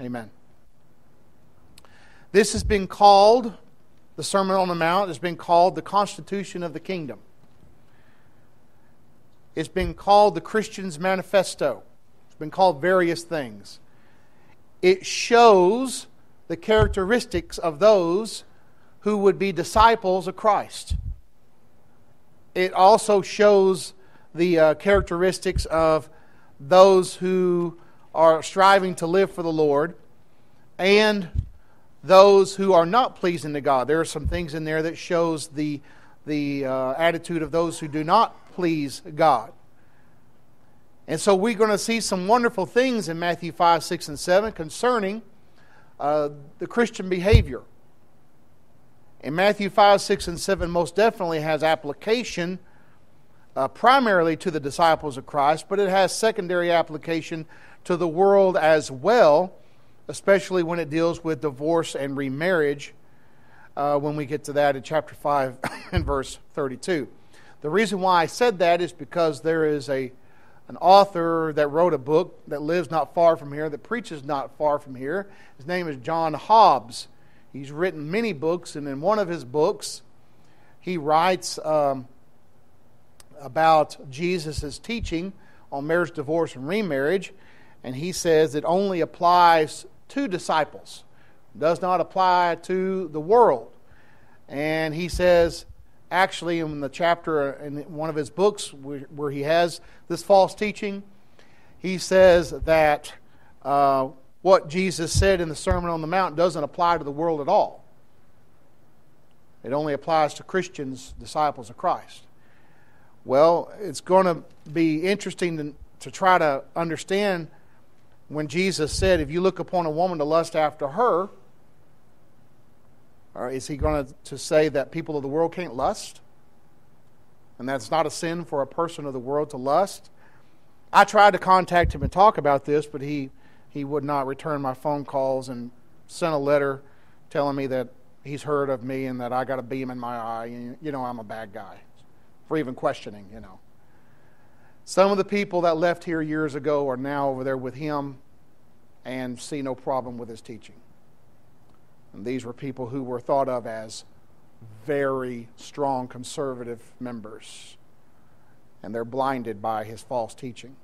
Amen. This has been called, the Sermon on the Mount has been called the Constitution of the Kingdom. It's been called the Christian's Manifesto. It's been called various things. It shows the characteristics of those who would be disciples of Christ. It also shows the characteristics of those who are striving to live for the Lord and those who are not pleasing to God. There are some things in there that shows the attitude of those who do not please God. And so we're going to see some wonderful things in Matthew 5, 6, and 7 concerning the Christian behavior. And Matthew 5, 6, and 7 most definitely has application primarily to the disciples of Christ, but it has secondary application to the world as well, especially when it deals with divorce and remarriage, when we get to that in chapter 5 and verse 32. The reason why I said that is because there is an author that wrote a book that lives not far from here, that preaches not far from here. His name is John Hobbs. He's written many books, and in one of his books, he writes about Jesus' teaching on marriage, divorce, and remarriage, and he says it only applies to disciples. It does not apply to the world. And he says, actually, in the chapter in one of his books where he has this false teaching, he says that what Jesus said in the Sermon on the Mount doesn't apply to the world at all. It only applies to Christians, disciples of Christ. Well, it's going to be interesting to try to understand when Jesus said, if you look upon a woman to lust after her, or is he going to say that people of the world can't lust? And that's not a sin for a person of the world to lust? I tried to contact him and talk about this, but he would not return my phone calls and sent a letter telling me that he's heard of me and that I got a beam in my eye and, you know, I'm a bad guy for even questioning, you know. Some of the people that left here years ago are now over there with him and see no problem with his teaching. And these were people who were thought of as very strong conservative members, and they're blinded by his false teaching.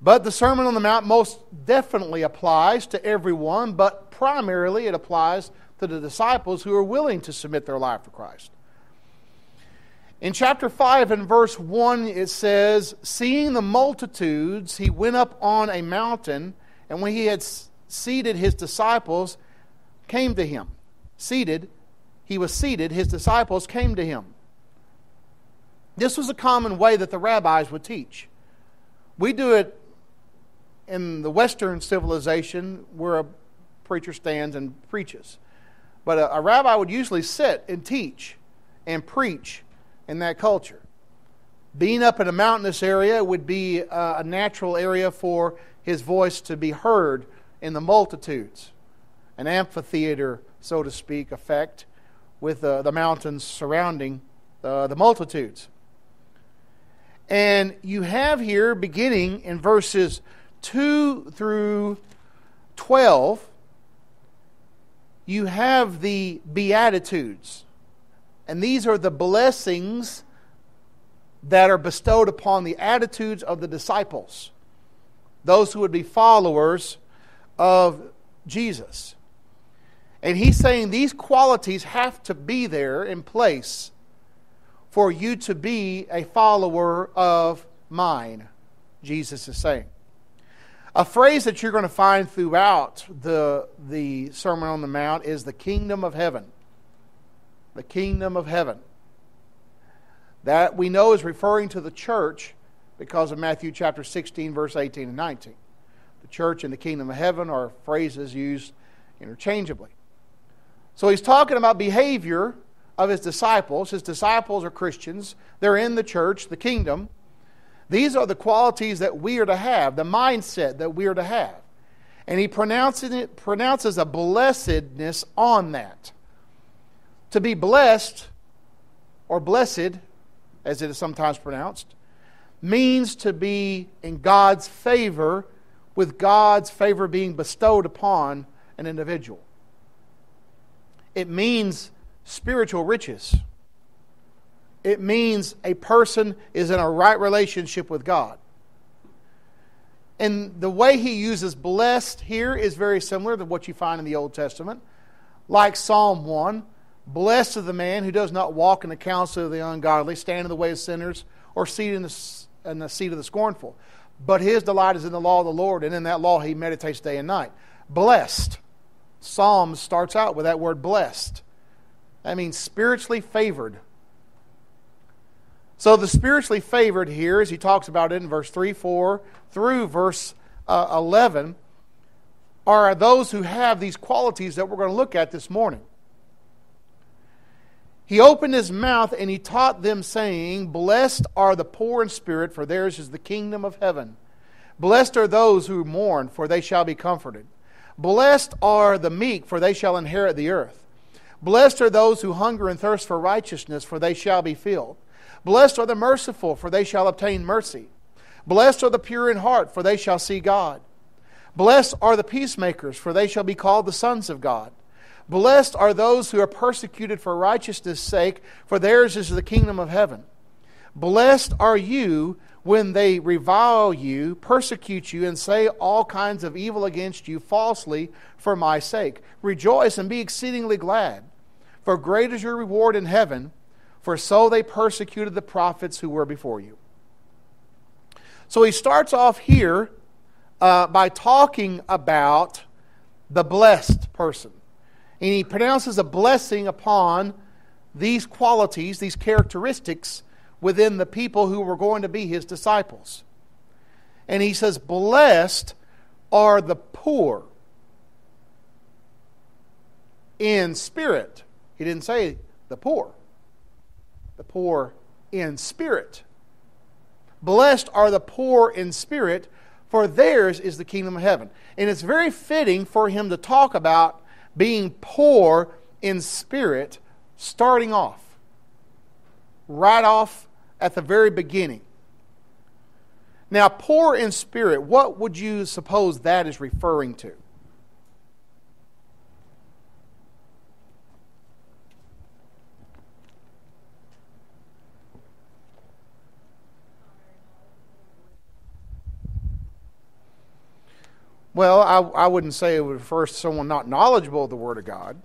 But the Sermon on the Mount most definitely applies to everyone, but primarily it applies to the disciples who are willing to submit their life to Christ. In chapter 5 and verse 1 it says, seeing the multitudes, he went up on a mountain, and when he had seated his disciples, came to him. His disciples came to him. This was a common way that the rabbis would teach. We do it in the Western civilization where a preacher stands and preaches. But a rabbi would usually sit and teach and preach in that culture. Being up in a mountainous area would be a natural area for his voice to be heard in the multitudes. An amphitheater, so to speak, effect with the mountains surrounding the multitudes. And you have here, beginning in verses 2 through 12, you have the Beatitudes. And these are the blessings that are bestowed upon the attitudes of the disciples, those who would be followers of Jesus. And he's saying these qualities have to be there in place for you to be a follower of mine, Jesus is saying. A phrase that you're going to find throughout the Sermon on the Mount is the kingdom of heaven. The kingdom of heaven. That we know is referring to the church because of Matthew chapter 16, verse 18 and 19. The church and the kingdom of heaven are phrases used interchangeably. So he's talking about behavior of his disciples. His disciples are Christians. They're in the church, the kingdom. These are the qualities that we are to have, the mindset that we are to have. And he pronounces a blessedness on that. To be blessed, or blessed, as it is sometimes pronounced, means to be in God's favor with God's favor being bestowed upon an individual. It means spiritual riches. It means a person is in a right relationship with God. And the way he uses blessed here is very similar to what you find in the Old Testament. Like Psalm 1, blessed is the man who does not walk in the counsel of the ungodly, stand in the way of sinners, or sit in the seat of the scornful. But his delight is in the law of the Lord, and in that law he meditates day and night. Blessed. Psalms starts out with that word blessed. That means spiritually favored. So the spiritually favored here, as he talks about it in verse 3, 4, through verse 11, are those who have these qualities that we're going to look at this morning. He opened his mouth and he taught them, saying, blessed are the poor in spirit, for theirs is the kingdom of heaven. Blessed are those who mourn, for they shall be comforted. Blessed are the meek, for they shall inherit the earth. Blessed are those who hunger and thirst for righteousness, for they shall be filled. Blessed are the merciful, for they shall obtain mercy. Blessed are the pure in heart, for they shall see God. Blessed are the peacemakers, for they shall be called the sons of God. Blessed are those who are persecuted for righteousness' sake, for theirs is the kingdom of heaven. Blessed are you when they revile you, persecute you, and say all kinds of evil against you falsely for my sake. Rejoice and be exceedingly glad, for great is your reward in heaven, for so they persecuted the prophets who were before you. So he starts off here by talking about the blessed person. And he pronounces a blessing upon these qualities, these characteristics within the people who were going to be his disciples. And he says, blessed are the poor in spirit. He didn't say the poor. The poor in spirit. Blessed are the poor in spirit, for theirs is the kingdom of heaven. And it's very fitting for him to talk about being poor in spirit starting off. Right off at the very beginning. Now, poor in spirit, what would you suppose that is referring to? Well, I wouldn't say it would refer to someone not knowledgeable of the Word of God.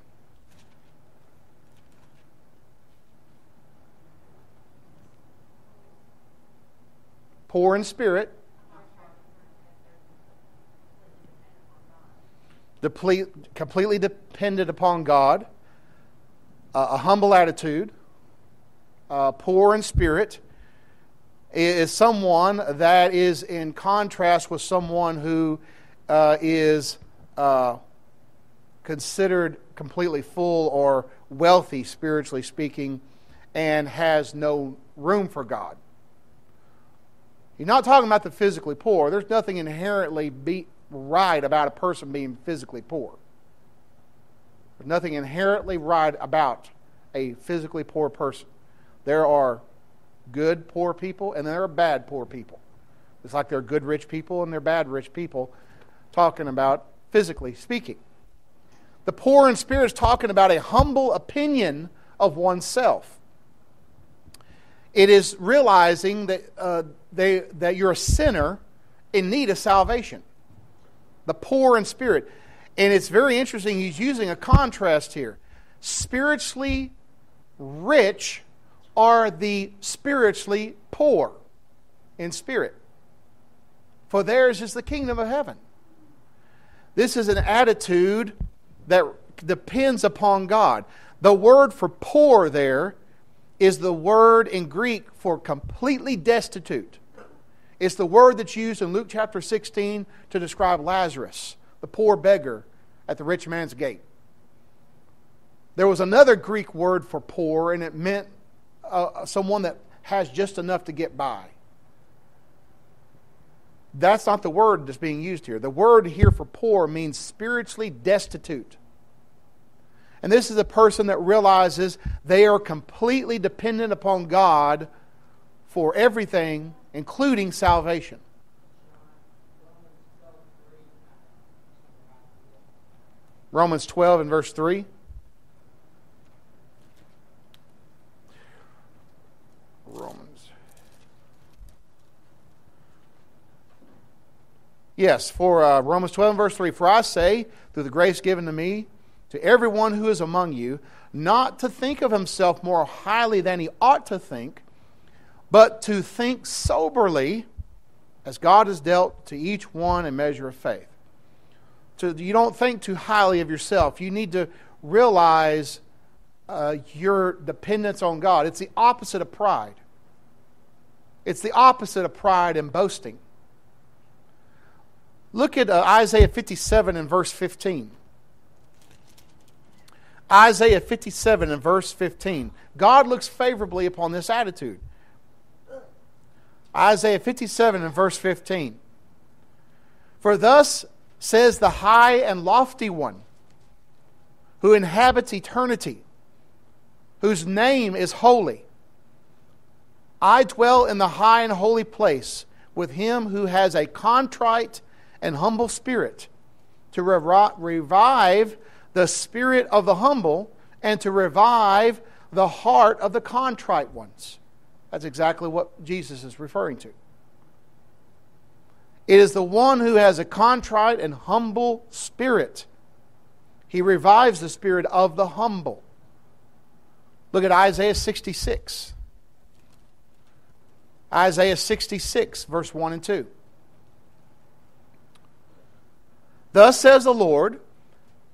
Poor in spirit. Completely dependent upon God. A humble attitude. Poor in spirit is someone that is in contrast with someone who is considered completely full or wealthy, spiritually speaking, and has no room for God. You're not talking about the physically poor. There's nothing inherently right about a person being physically poor. There's nothing inherently right about a physically poor person. There are good poor people and there are bad poor people. It's like there are good rich people and there are bad rich people. Talking about physically speaking. The poor in spirit is talking about a humble opinion of oneself. It is realizing that you're a sinner in need of salvation. The poor in spirit. And it's very interesting, he's using a contrast here. Spiritually rich are the spiritually poor in spirit. For theirs is the kingdom of heaven. This is an attitude that depends upon God. The word for poor there is the word in Greek for completely destitute. It's the word that's used in Luke chapter 16 to describe Lazarus, the poor beggar at the rich man's gate. There was another Greek word for poor, and it meant someone that has just enough to get by. That's not the word that's being used here. The word here for poor means spiritually destitute. And this is a person that realizes they are completely dependent upon God for everything, including salvation. Romans 12 and verse 3. Romans. Yes, for Romans 12 and verse 3. For I say, through the grace given to me, to everyone who is among you, not to think of himself more highly than he ought to think, but to think soberly, as God has dealt to each one a measure of faith. So you don't think too highly of yourself. You need to realize your dependence on God. It's the opposite of pride. It's the opposite of pride and boasting. Look at Isaiah 57 and verse 15. Isaiah 57 and verse 15. God looks favorably upon this attitude. Isaiah 57 and verse 15. For thus says the high and lofty one, who inhabits eternity, whose name is holy. I dwell in the high and holy place with him who has a contrite and humble spirit, to revive the spirit of the humble and to revive the heart of the contrite ones. That's exactly what Jesus is referring to. It is the one who has a contrite and humble spirit. He revives the spirit of the humble. Look at Isaiah 66. Isaiah 66, verse 1 and 2. Thus says the Lord,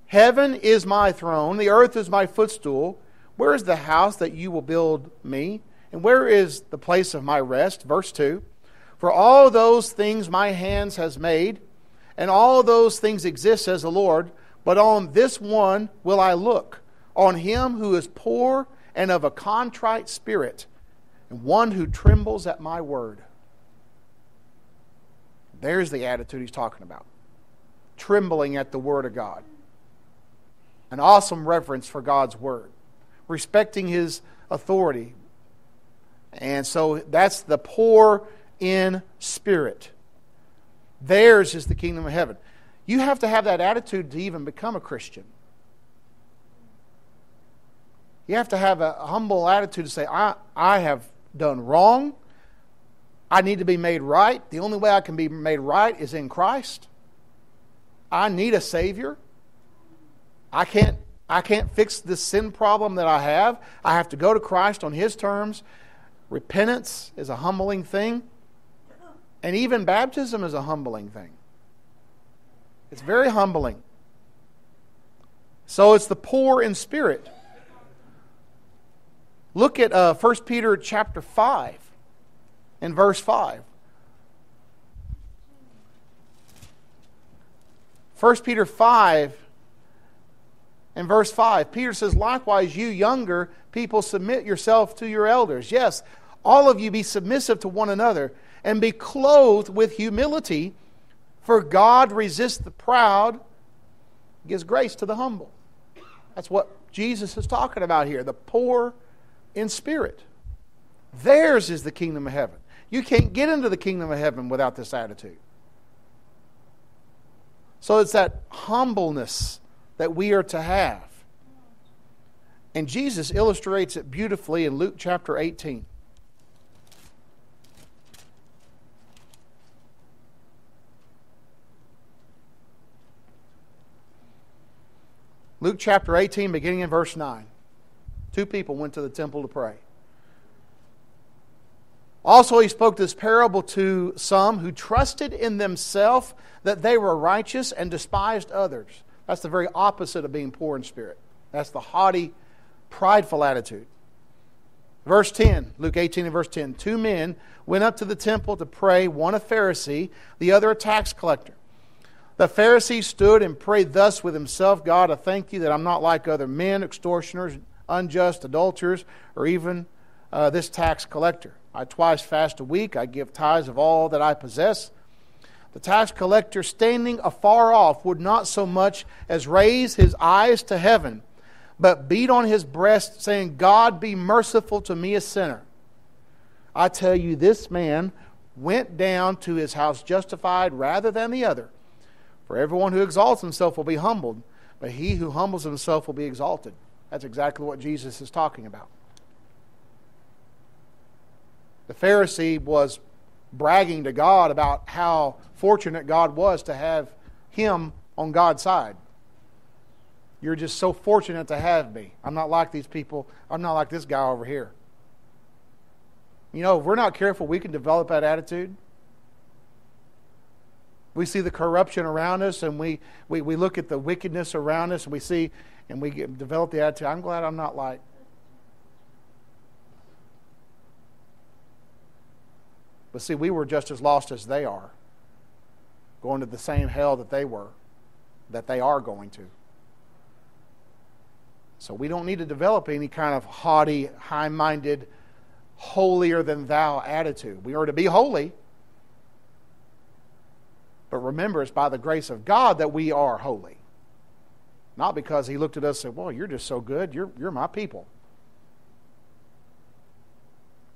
heaven is my throne, the earth is my footstool. Where is the house that you will build me? And where is the place of my rest? Verse 2. For all those things my hands has made, and all those things exist, says the Lord. But on this one will I look, on him who is poor and of a contrite spirit, and one who trembles at my word. There's the attitude he's talking about. Trembling at the word of God. An awesome reverence for God's word. Respecting his authority. And so that's the poor in spirit. Theirs is the kingdom of heaven. You have to have that attitude to even become a Christian. You have to have a humble attitude to say, I have done wrong. I need to be made right. The only way I can be made right is in Christ. I need a Savior. I can't fix this sin problem that I have. I have to go to Christ on His terms. Repentance is a humbling thing. And even baptism is a humbling thing. It's very humbling. So it's the poor in spirit. Look at 1 Peter chapter 5 and verse 5. 1 Peter 5 and verse 5. Peter says, likewise, you younger people, submit yourself to your elders. Yes, all of you be submissive to one another and be clothed with humility, for God resists the proud, gives grace to the humble. That's what Jesus is talking about here, the poor in spirit. Theirs is the kingdom of heaven. You can't get into the kingdom of heaven without this attitude. So it's that humbleness that we are to have. And Jesus illustrates it beautifully in Luke chapter 18. Luke chapter 18, beginning in verse 9. Two people went to the temple to pray. Also he spoke this parable to some who trusted in themselves that they were righteous and despised others. That's the very opposite of being poor in spirit. That's the haughty, prideful attitude. Verse 10, Luke 18 and verse 10. Two men went up to the temple to pray, one a Pharisee, the other a tax collector. The Pharisee stood and prayed thus with himself, God, I thank you that I'm not like other men, extortioners, unjust, adulterers, or even this tax collector. I twice fast a week. I give tithes of all that I possess. The tax collector, standing afar off, would not so much as raise his eyes to heaven, but beat on his breast, saying, God, be merciful to me, a sinner. I tell you, this man went down to his house justified rather than the other. For everyone who exalts himself will be humbled, But he who humbles himself will be exalted. That's exactly what Jesus is talking about. The Pharisee was bragging to God about how fortunate God was to have him on God's side. You're just so fortunate to have me. I'm not like these people. I'm not like this guy over here. You know, if we're not careful, we can develop that attitude. We see the corruption around us, and we look at the wickedness around us, and we see, and we develop the attitude, I'm glad I'm not like. But see, we were just as lost as they are, going to the same hell that they were, that they are going to. So we don't need to develop any kind of haughty, high-minded, holier-than-thou attitude. We are to be holy. But remember, it's by the grace of God that we are holy. Not because He looked at us and said, well, you're just so good, you're my people.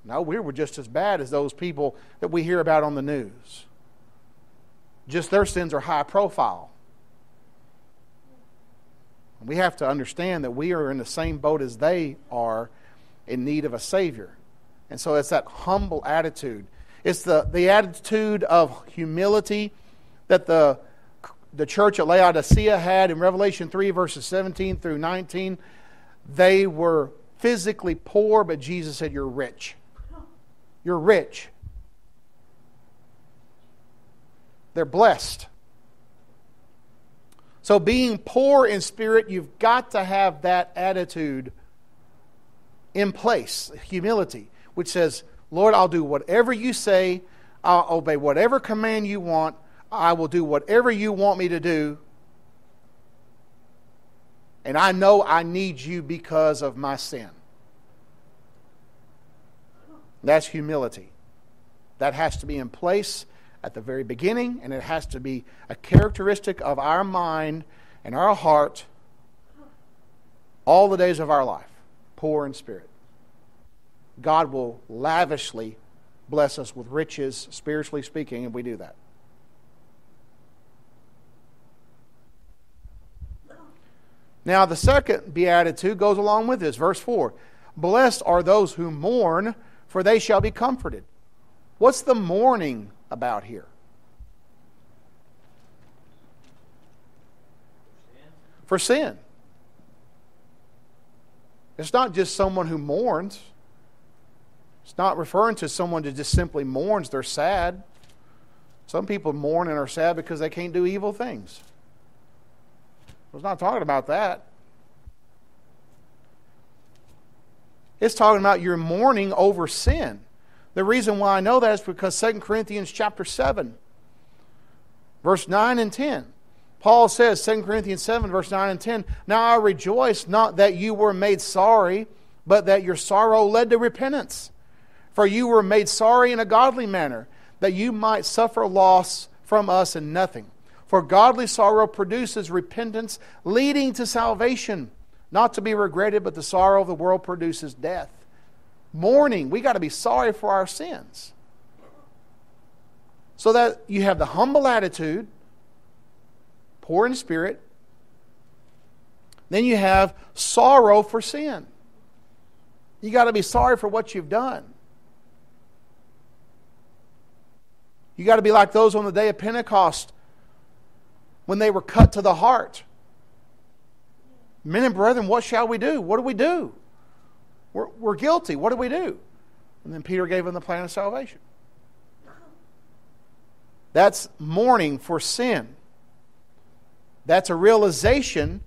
No, we were just as bad as those people that we hear about on the news. Just their sins are high profile. We have to understand that we are in the same boat as they are, in need of a Savior. And so it's that humble attitude. It's the attitude of humility that the church at Laodicea had in Revelation 3, verses 17 through 19. They were physically poor, but Jesus said, you're rich. You're rich. They're blessed. So being poor in spirit, you've got to have that attitude in place, humility, which says, Lord, I'll do whatever you say. I'll obey whatever command you want. I will do whatever you want me to do. And I know I need you because of my sin. That's humility. That has to be in place at the very beginning, and it has to be a characteristic of our mind and our heart all the days of our life, poor in spirit. God will lavishly bless us with riches, spiritually speaking, if we do that. Now, the second beatitude goes along with this, verse 4. Blessed are those who mourn, for they shall be comforted. What's the mourning about here? For sin. It's not just someone who mourns. It's not referring to someone who just simply mourns. They're sad. Some people mourn and are sad because they can't do evil things. It's not talking about that. It's talking about your mourning over sin. The reason why I know that is because 2 Corinthians chapter 7, verse 9 and 10. Paul says, 2 Corinthians 7, verse 9 and 10, now I rejoice not that you were made sorry, but that your sorrow led to repentance. For you were made sorry in a godly manner, that you might suffer loss from us in nothing. For godly sorrow produces repentance, leading to salvation, not to be regretted, but the sorrow of the world produces death. Mourning, we got to be sorry for our sins. So that you have the humble attitude, poor in spirit. Then you have sorrow for sin. You got to be sorry for what you've done. You got to be like those on the day of Pentecost when they were cut to the heart. Men and brethren, what shall we do? What do we do? We're guilty. What do we do? And then Peter gave him the plan of salvation. That's mourning for sin. That's a realization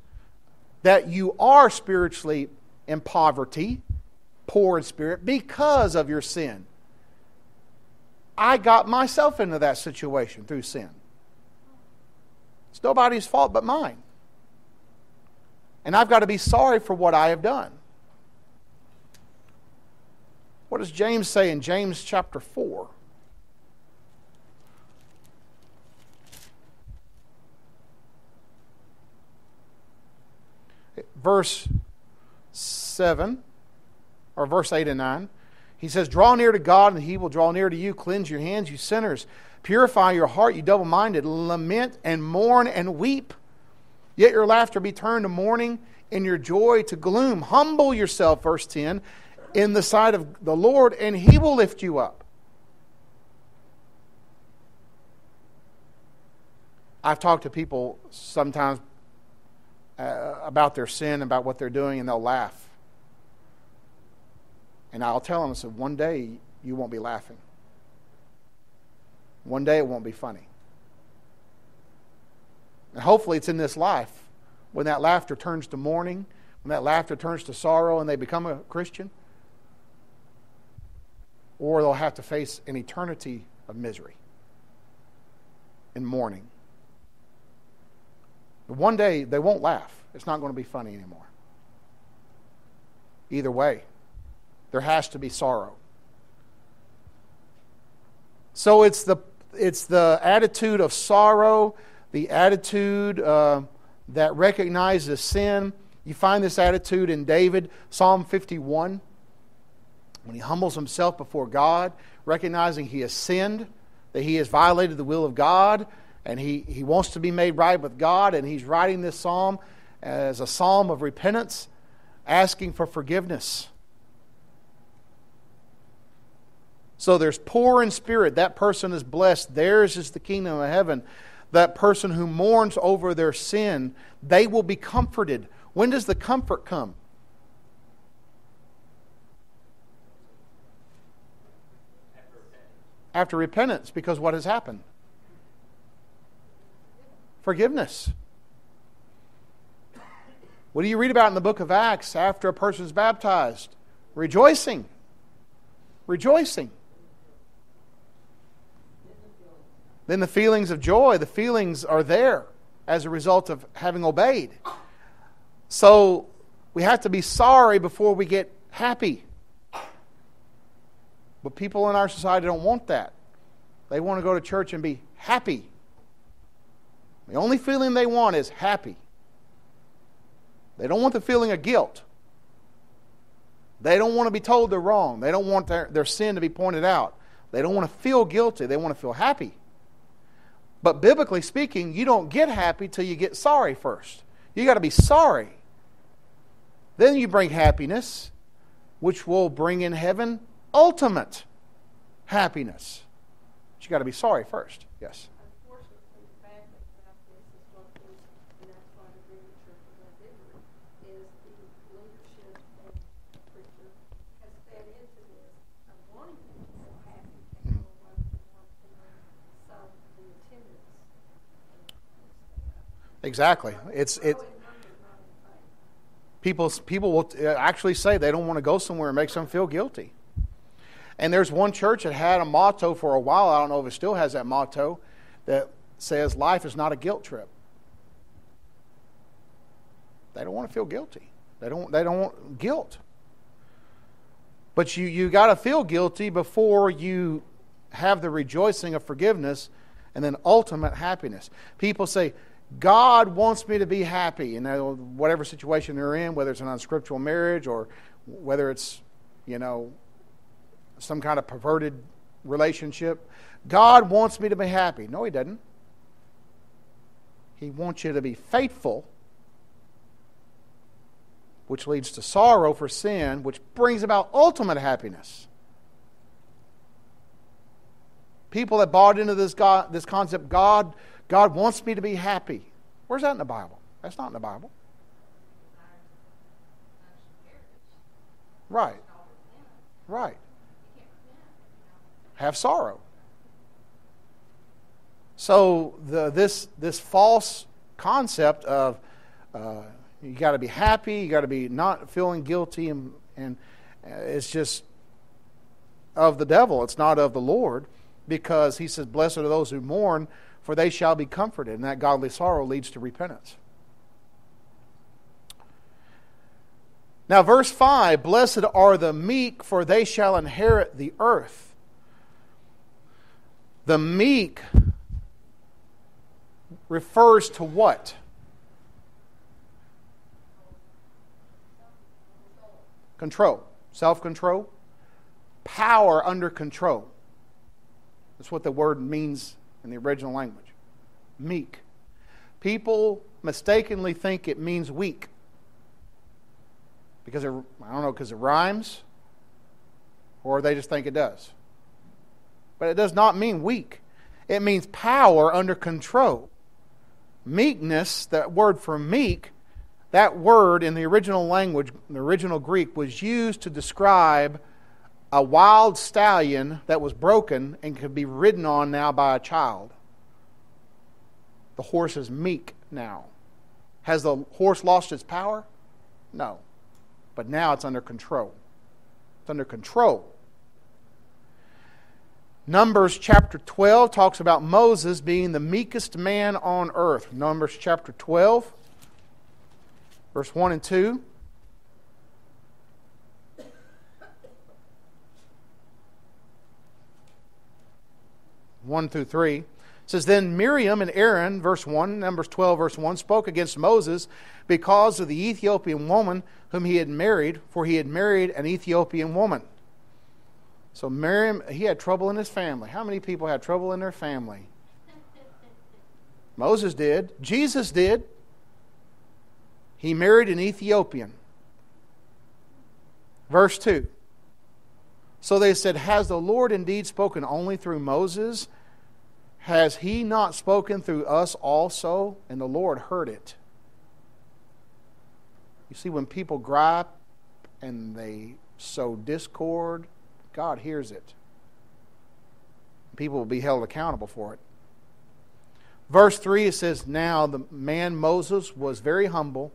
that you are spiritually in poverty, poor in spirit, because of your sin. I got myself into that situation through sin. It's nobody's fault but mine. And I've got to be sorry for what I have done. What does James say in James chapter 4? Verse 7, or verse 8 and 9. He says, draw near to God, and He will draw near to you. Cleanse your hands, you sinners. Purify your heart, you double-minded. Lament and mourn and weep. Yet your laughter be turned to mourning and your joy to gloom. Humble yourself, verse 10, in the sight of the Lord, and He will lift you up. I've talked to people sometimes about their sin, about what they're doing, and they'll laugh. And I'll tell them, I said, one day you won't be laughing. One day it won't be funny. And hopefully it's in this life when that laughter turns to mourning, when that laughter turns to sorrow and they become a Christian. Or they'll have to face an eternity of misery and mourning. But one day they won't laugh. It's not going to be funny anymore. Either way, there has to be sorrow. So it's the attitude of sorrow, the attitude that recognizes sin. You find this attitude in David, Psalm 51, when he humbles himself before God, recognizing he has sinned, that he has violated the will of God, and he wants to be made right with God, and he's writing this psalm as a psalm of repentance, asking for forgiveness. So there's poor in spirit, that person is blessed, theirs is the kingdom of heaven. That person who mourns over their sin, they will be comforted. When does the comfort come? After repentance, because what has happened? Forgiveness. What do you read about in the book of Acts after a person is baptized? Rejoicing. Rejoicing. Then the feelings of joy, the feelings are there as a result of having obeyed. So we have to be sorry before we get happy. But people in our society don't want that. They want to go to church and be happy. The only feeling they want is happy. They don't want the feeling of guilt. They don't want to be told they're wrong. They don't want their sin to be pointed out. They don't want to feel guilty. They want to feel happy. But biblically speaking, you don't get happy till you get sorry first. You got to be sorry. Then you bring happiness, which will bring in heaven ultimate happiness. But you got to be sorry first. Yes. Unfortunately, the fact that this is what we, and that's why the Green Church is not different, is the leadership and the preacher has fed into this of wanting people to feel happy and want to Exactly. It's people will actually say they don't want to go somewhere and makes them feel guilty. And there's one church that had a motto for a while. I don't know if it still has that motto that says life is not a guilt trip. They don't want to feel guilty. They don't want guilt. But you got to feel guilty before you have the rejoicing of forgiveness and then ultimate happiness. People say, God wants me to be happy in whatever situation they're in, whether it's an unscriptural marriage or whether it's, some kind of perverted relationship. God wants me to be happy. No, He doesn't. He wants you to be faithful, which leads to sorrow for sin, which brings about ultimate happiness. People that bought into this concept, God wants me to be happy. Where's that in the Bible? That's not in the Bible. Right. Right. Have sorrow. So this false concept of you got to be happy, you got to be not feeling guilty, and it's just of the devil. It's not of the Lord, because He says, "Blessed are those who mourn, for they shall be comforted." And that godly sorrow leads to repentance. Now verse 5, "Blessed are the meek, for they shall inherit the earth." The meek refers to what? Control. Self-control. Power under control. That's what the word means in the original language. Meek. People mistakenly think it means weak. Because, because it rhymes? Or they just think it does. But it does not mean weak. It means power under control. Meekness, that word for meek, that word in the original language, in the original Greek, was used to describe a wild stallion that was broken and could be ridden on now by a child. The horse is meek now. Has the horse lost its power? No. But now it's under control. It's under control. Numbers chapter 12 talks about Moses being the meekest man on earth. Numbers chapter 12, verse 1 and 2. One through three. It says, then Miriam and Aaron, verse 1, Numbers 12, verse 1, spoke against Moses because of the Ethiopian woman whom he had married, for he had married an Ethiopian woman. So Miriam, he had trouble in his family. How many people had trouble in their family? Moses did. Jesus did. He married an Ethiopian. Verse 2. So they said, has the Lord indeed spoken only through Moses? Has he not spoken through us also? And the Lord heard it. You see, when people gripe and they sow discord, God hears it. People will be held accountable for it. Verse 3, it says, now the man Moses was very humble,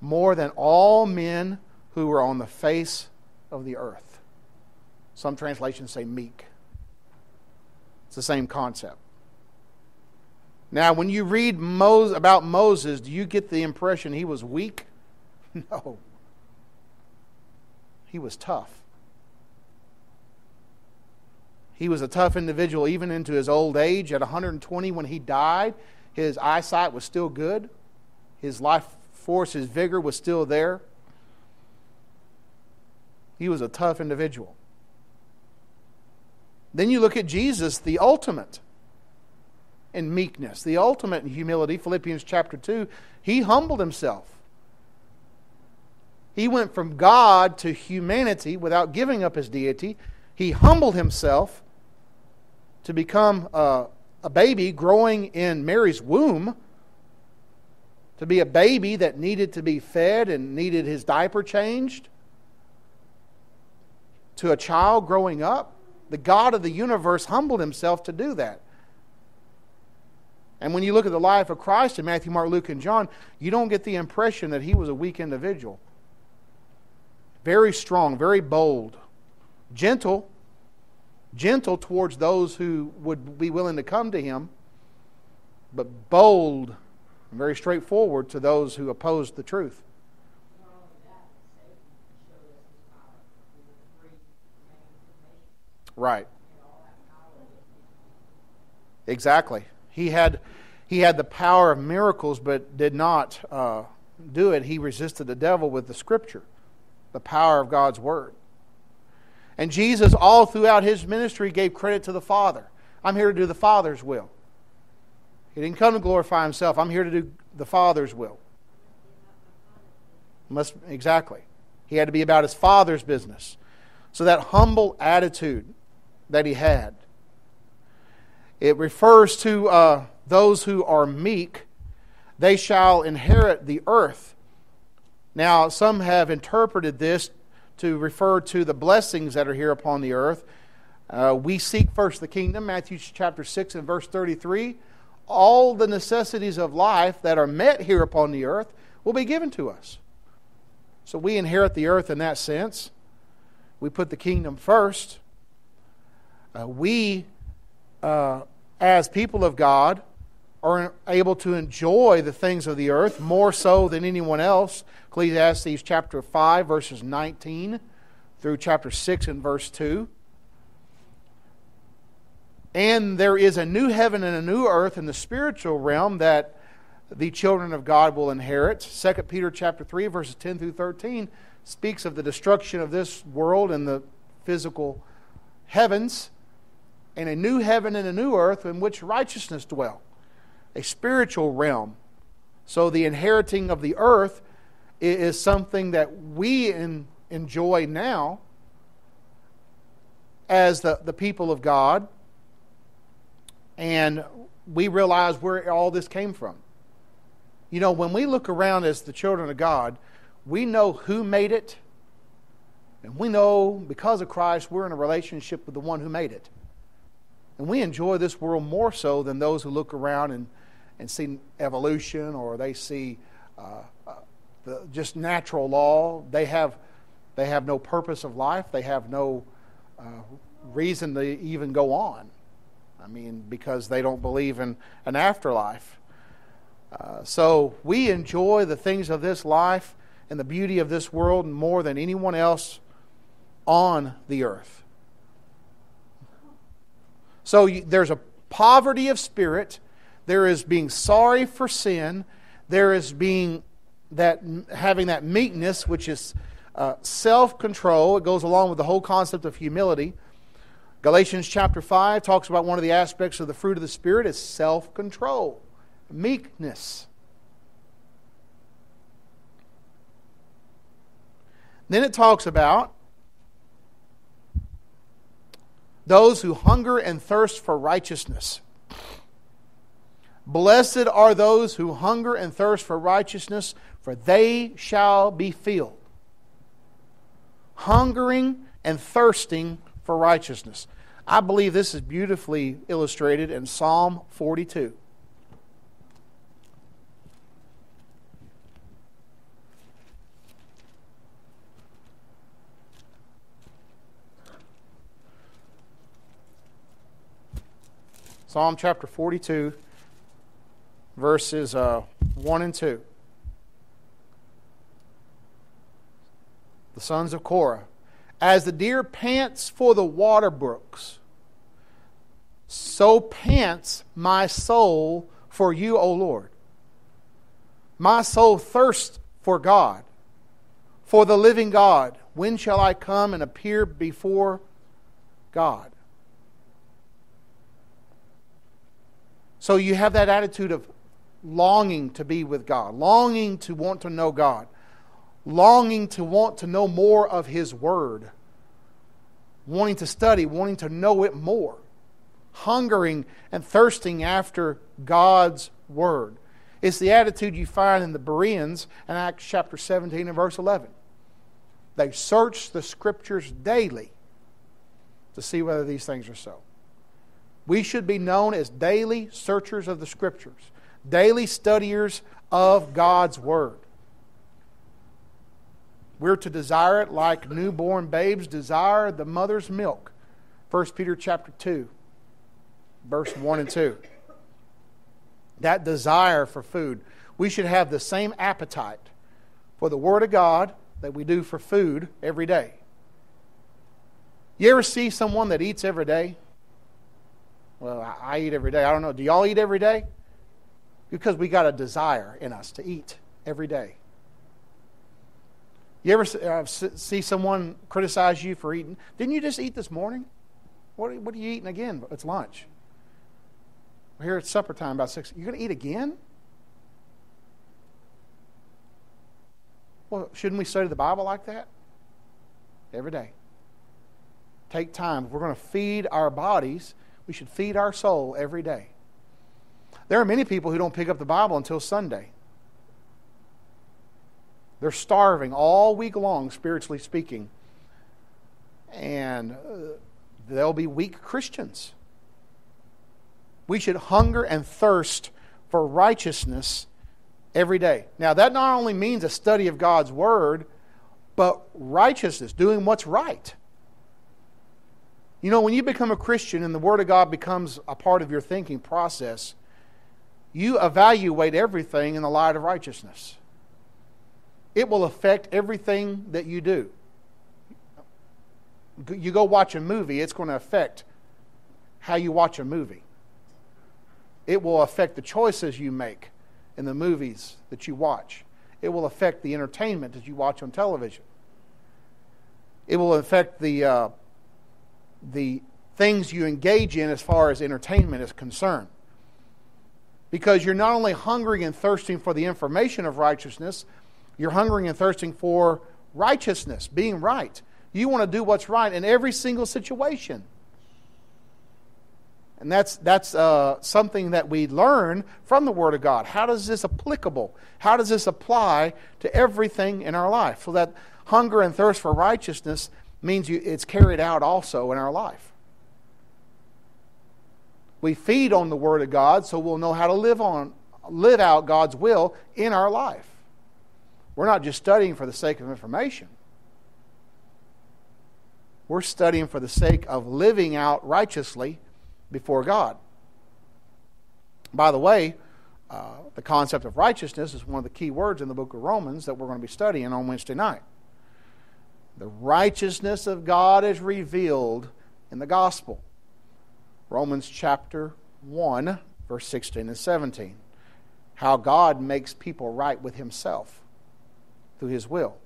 more than all men who were on the face of the earth. Some translations say meek. It's the same concept. Now, when you read about Moses, do you get the impression he was weak? No. He was tough. He was a tough individual even into his old age. At 120 when he died, his eyesight was still good. His life force, his vigor was still there. He was a tough individual. Then you look at Jesus, the ultimate in meekness, the ultimate in humility. Philippians chapter 2, he humbled himself. He went from God to humanity without giving up his deity. He humbled himself to become a baby growing in Mary's womb, to be a baby that needed to be fed and needed his diaper changed, to a child growing up. The God of the universe humbled himself to do that. And when you look at the life of Christ in Matthew, Mark, Luke, and John, you don't get the impression that he was a weak individual. Very strong, very bold. Gentle towards those who would be willing to come to him, but bold and very straightforward to those who opposed the truth. Right. Exactly. He had the power of miracles, but did not do it. He resisted the devil with the Scripture, the power of God's Word. And Jesus, all throughout his ministry, gave credit to the Father. I'm here to do the Father's will. He didn't come to glorify himself. I'm here to do the Father's will. Exactly. He had to be about his Father's business. So that humble attitude that he had, it refers to those who are meek. They shall inherit the earth. Now, some have interpreted this to refer to the blessings that are here upon the earth. We seek first the kingdom, Matthew chapter 6 and verse 33. All the necessities of life that are met here upon the earth will be given to us. So we inherit the earth in that sense. We put the kingdom first. We, as people of God, are able to enjoy the things of the earth more so than anyone else. Ecclesiastes chapter 5 verses 19 through chapter 6 and verse 2. And there is a new heaven and a new earth in the spiritual realm that the children of God will inherit. 2 Peter chapter 3 verses 10 through 13 speaks of the destruction of this world and the physical heavens, and a new heaven and a new earth in which righteousness dwell. a spiritual realm. So the inheriting of the earth is something that we enjoy now as the people of God, and we realize where all this came from. You know, when we look around as the children of God, we know who made it, and we know because of Christ we're in a relationship with the one who made it. And we enjoy this world more so than those who look around and see evolution, or they see just natural law. They have no purpose of life. They have no reason to even go on. I mean, because they don't believe in an afterlife. So we enjoy the things of this life and the beauty of this world more than anyone else on the earth. So there's a poverty of spirit. There is being sorry for sin. There is being having that meekness, which is self-control. It goes along with the whole concept of humility. Galatians chapter 5 talks about one of the aspects of the fruit of the Spirit is self-control, meekness. Then it talks about those who hunger and thirst for righteousness. Blessed are those who hunger and thirst for righteousness, for they shall be filled. Hungering and thirsting for righteousness. I believe this is beautifully illustrated in Psalm 42. Psalm chapter 42, verses 1 and 2. The sons of Korah. As the deer pants for the water brooks, so pants my soul for you, O Lord. My soul thirsts for God, for the living God. When shall I come and appear before God? So you have that attitude of longing to be with God, longing to want to know God, longing to want to know more of His Word, wanting to study, wanting to know it more, hungering and thirsting after God's Word. It's the attitude you find in the Bereans in Acts chapter 17 and verse 11. They search the Scriptures daily to see whether these things are so. We should be known as daily searchers of the Scriptures, daily studiers of God's Word. We're to desire it like newborn babes desire the mother's milk. 1 Peter chapter 2, verse 1 and 2. That desire for food. We should have the same appetite for the Word of God that we do for food every day. You ever see someone that eats every day? Well, I eat every day. I don't know. Do y'all eat every day? Because we got a desire in us to eat every day. You ever see someone criticize you for eating? Didn't you just eat this morning? What are you eating again? It's lunch. We're here at supper time about 6. You're going to eat again? Well, shouldn't we study the Bible like that? Every day. Take time. If we're going to feed our bodies, we should feed our soul every day. There are many people who don't pick up the Bible until Sunday. They're starving all week long, spiritually speaking. And they'll be weak Christians. We should hunger and thirst for righteousness every day. Now, that not only means a study of God's Word, but righteousness, doing what's right. You know, when you become a Christian and the Word of God becomes a part of your thinking process, you evaluate everything in the light of righteousness. It will affect everything that you do. You go watch a movie, it's going to affect how you watch a movie. It will affect the choices you make in the movies that you watch. It will affect the entertainment that you watch on television. It will affect the things you engage in as far as entertainment is concerned. because you're not only hungering and thirsting for the information of righteousness, you're hungering and thirsting for righteousness, being right. You want to do what's right in every single situation. And that's something that we learn from the Word of God. How does this applicable? How does this apply to everything in our life? So that hunger and thirst for righteousness means it's carried out also in our life. We feed on the Word of God so we'll know how to live out God's will in our life. We're not just studying for the sake of information. We're studying for the sake of living out righteously before God. By the way, the concept of righteousness is one of the key words in the book of Romans that we're going to be studying on Wednesday night. The righteousness of God is revealed in the gospel. Romans chapter 1, verse 16 and 17. How God makes people right with Himself through His will.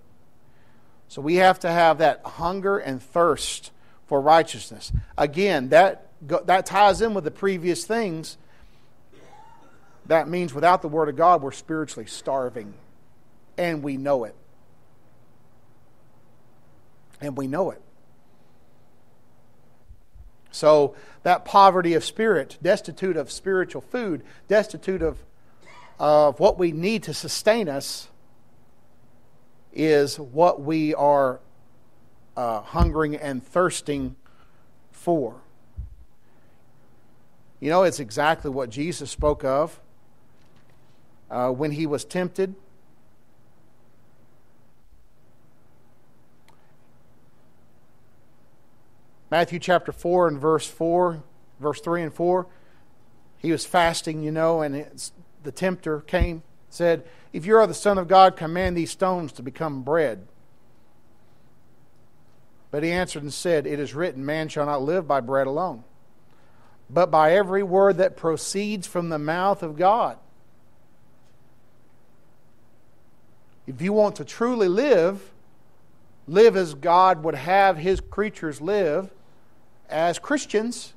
So we have to have that hunger and thirst for righteousness. Again, that ties in with the previous things. That means without the Word of God, we're spiritually starving. And we know it. And we know it. So that poverty of spirit, destitute of spiritual food, destitute of what we need to sustain us, is what we are hungering and thirsting for. You know, it's exactly what Jesus spoke of when He was tempted. Matthew chapter 4 and verse 3 and 4. He was fasting, you know, and the tempter came, said, "If you are the Son of God, command these stones to become bread." But He answered and said, "It is written, man shall not live by bread alone, but by every word that proceeds from the mouth of God." If you want to truly live as God would have His creatures live, as Christians,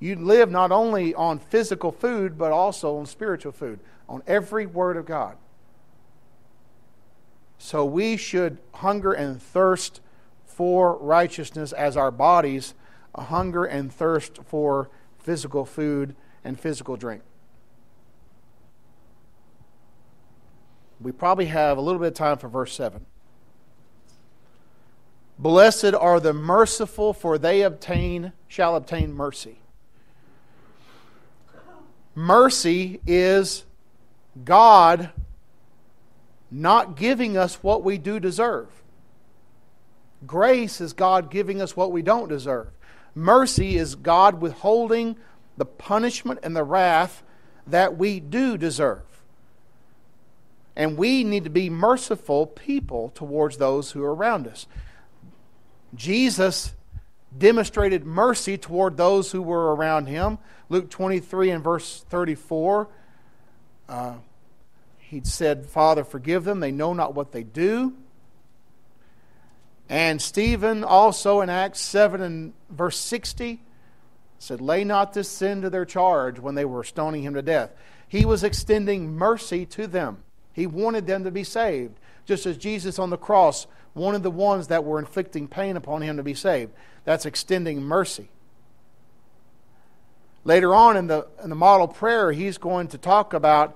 you live not only on physical food, but also on spiritual food, on every word of God. So we should hunger and thirst for righteousness as our bodies, a hunger and thirst for physical food and physical drink. We probably have a little bit of time for verse 7. "Blessed are the merciful, for they shall obtain mercy." Mercy is God not giving us what we do deserve. Grace is God giving us what we don't deserve. Mercy is God withholding the punishment and the wrath that we do deserve. And we need to be merciful people towards those who are around us. Jesus demonstrated mercy toward those who were around Him. Luke 23 and verse 34, He said, "Father, forgive them, they know not what they do." And Stephen also in Acts 7 and verse 60 said, "Lay not this sin to their charge," when they were stoning him to death. He was extending mercy to them. He wanted them to be saved, just as Jesus on the cross wanted the ones that were inflicting pain upon Him to be saved. That's extending mercy. Later on in the model prayer, he's going to talk about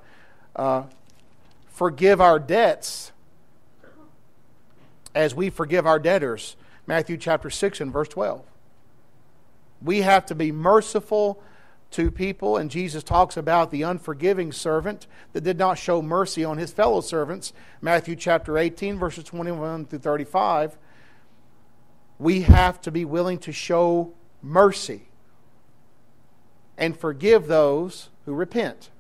forgive our debts as we forgive our debtors. Matthew chapter 6 and verse 12. We have to be merciful to people, and Jesus talks about the unforgiving servant that did not show mercy on his fellow servants. Matthew chapter 18, verses 21 through 35. We have to be willing to show mercy and forgive those who repent.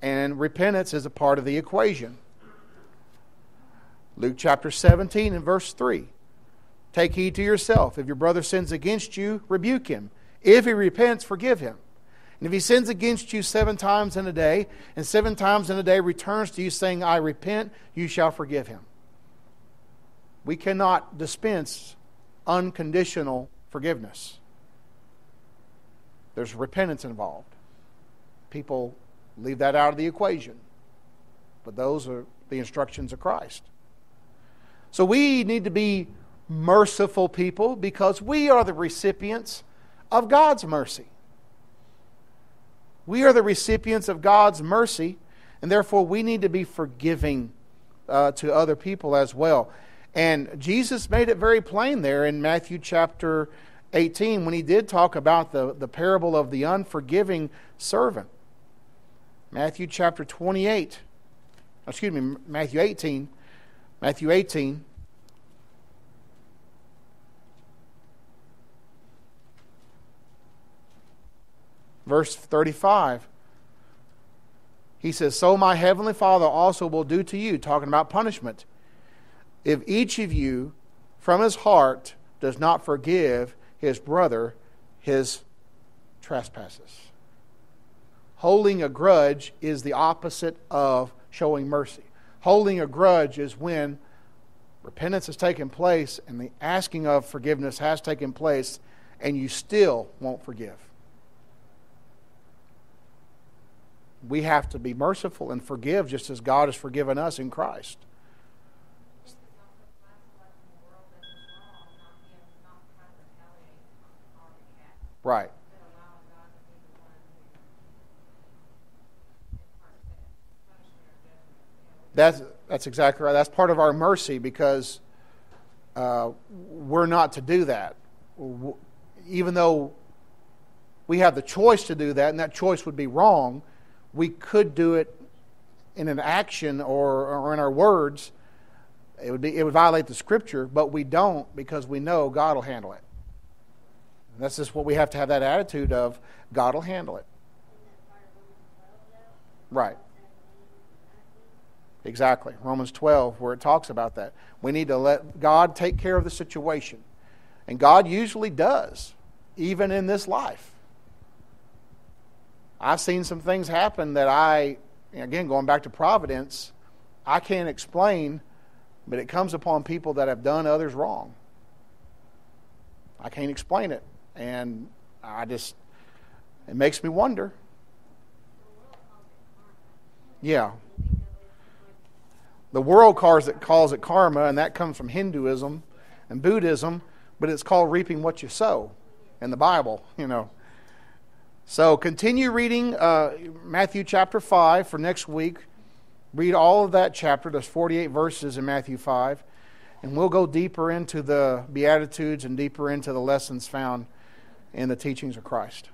And repentance is a part of the equation. Luke chapter 17 and verse 3. "Take heed to yourself. If your brother sins against you, rebuke him. If he repents, forgive him. And if he sins against you 7 times in a day, and 7 times in a day returns to you saying, 'I repent,' you shall forgive him." We cannot dispense unconditional forgiveness. There's repentance involved. People leave that out of the equation. But those are the instructions of Christ. So we need to be merciful people because we are the recipients of God's mercy. We are the recipients of God's mercy, and therefore we need to be forgiving to other people as well. And Jesus made it very plain there in Matthew chapter 18 when he did talk about the parable of the unforgiving servant. Matthew chapter 28. Excuse me, Matthew 18. Matthew 18. Verse 35. He says, "So my heavenly Father also will do to you," talking about punishment, "if each of you from his heart does not forgive his brother his trespasses." Holding a grudge is the opposite of showing mercy. Holding a grudge is when repentance has taken place and the asking of forgiveness has taken place and you still won't forgive. We have to be merciful and forgive just as God has forgiven us in Christ. Right. That's exactly right. That's part of our mercy because we're not to do that. Even though we have the choice to do that, and that choice would be wrong, we could do it in an action or in our words. It would violate the Scripture, but we don't because we know God will handle it. And that's just what we have to have that attitude of, God will handle it. Right. Exactly. Romans 12, where it talks about that. We need to let God take care of the situation. And God usually does, even in this life. I've seen some things happen that again, going back to providence, I can't explain, but it comes upon people that have done others wrong. I can't explain it. And it makes me wonder. Yeah. The world calls it karma, and that comes from Hinduism and Buddhism, but it's called reaping what you sow in the Bible, So continue reading Matthew chapter 5 for next week. Read all of that chapter. There's 48 verses in Matthew 5. And we'll go deeper into the Beatitudes and deeper into the lessons found in the teachings of Christ.